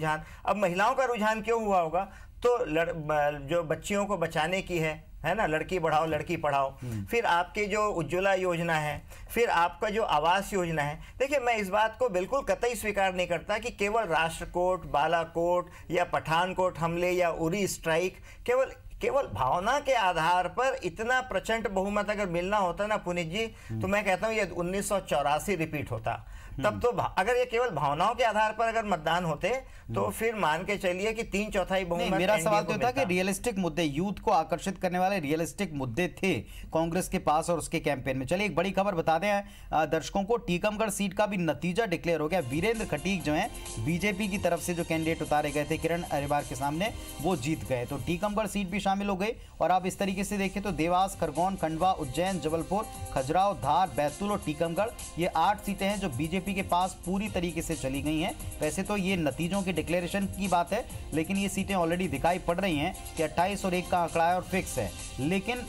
रुझान, अब महिलाओं का रुझान क्यों हुआ होगा, तो जो बच्चियों को बचाने की है ना, लड़की बढ़ाओ लड़की पढ़ाओ, फिर आपके जो उज्ज्वला योजना है, फिर आपका जो आवास योजना है। देखिए, मैं इस बात को बिल्कुल कतई स्वीकार नहीं करता कि केवल राष्ट्रकोट, बालाकोट या पठानकोट हमले या उरी स्ट्राइक केवल भावना के आधार पर इतना प्रचंड बहुमत अगर मिलना होता ना पुनीत जी, तो मैं कहता हूँ ये 1984 रिपीट होता। तब तो अगर ये केवल भावनाओं के आधार पर अगर मतदान होते तो फिर मान के चलिए कि 3/4 बहुमत। मेरा सवाल तो था कि रियलिस्टिक मुद्दे, यूथ को आकर्षित करने वाले रियलिस्टिक मुद्दे थे कांग्रेस के पास और उसके कैंपेन में। चलिए एक बड़ी खबर बता दें दर्शकों को, टीकमगढ़ सीट का भी नतीजा डिक्लेयर हो गया। वीरेंद्र खटीक जो है बीजेपी की तरफ से जो कैंडिडेट उतारे गए थे किरण अहिरवार के सामने, वो जीत गए। तो टीकमगढ़ सीट भी शामिल हो गई। और आप इस तरीके से देखें तो देवास, खरगोन, खंडवा, उज्जैन, जबलपुर, खजराव, धार, बैतूल और टीकमगढ़, ये 8 सीटें हैं जो बीजेपी के पास पूरी तरीके से चली गई हैं। वैसे तो ये नतीजों के डिक्लेरेशन की बात है, लेकिन ये सीटें ऑलरेडी दिखाई पड़ रही हैं कि 28 और 1 का आंकड़ा है और फिक्स है। लेकिन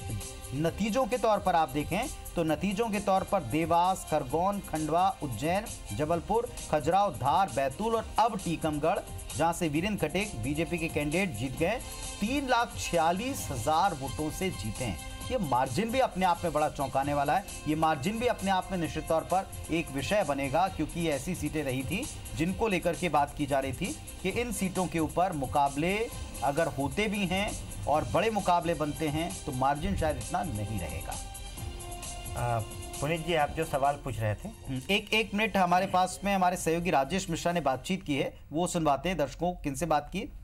नतीजों के तौर पर आप देखें तो नतीजों के तौर पर देवास, खरगोन, खंडवा, उज्जैन, जबलपुर, खजराव, धार, बैतूल और अब टीकमगढ़, जहां से वीरेंद्र खटीक बीजेपी के कैंडिडेट जीत गए, 3,46,000 वोटों से जीते हैं। ये मार्जिन भी अपने आप में बड़ा चौंकाने वाला है। ये मार्जिन भी अपने आप में निश्चित तौर पर एक विषय बनेगा, क्योंकि ये ऐसी सीटें रही थी जिनको लेकर के बात की जा रही थी कि इन सीटों के ऊपर मुकाबले अगर होते भी हैं और बड़े मुकाबले बनते हैं तो मार्जिन शायद इतना नहीं रहेगा। पुनीत जी, आप जो सवाल पूछ रहे थे, एक मिनट हमारे पास में हमारे सहयोगी राजेश मिश्रा ने बातचीत की है, वो सुनवाते हैं दर्शकों। किनसे बात की?